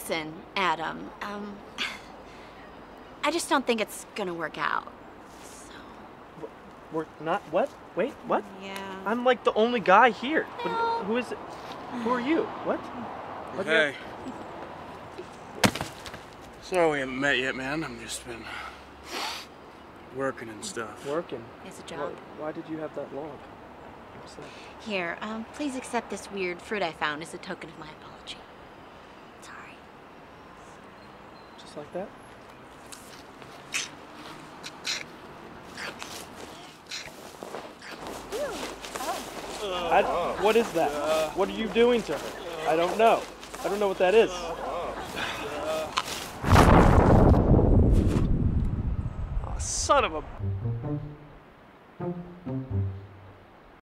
Listen, Adam, I just don't think it's gonna work out, so... We're not what? Wait, what? Yeah. I'm like the only guy here. No. Who is it? Who are you? What? Hey. Sorry we haven't met yet, man. I've just been working and stuff. Working? It's a job. Why did you have that log? What's that? Here, please accept this weird fruit I found as a token of my apology. Sorry. Just like that? Ew. Oh. What is that? What are you doing to her? I don't know. I don't know what that is. Son of a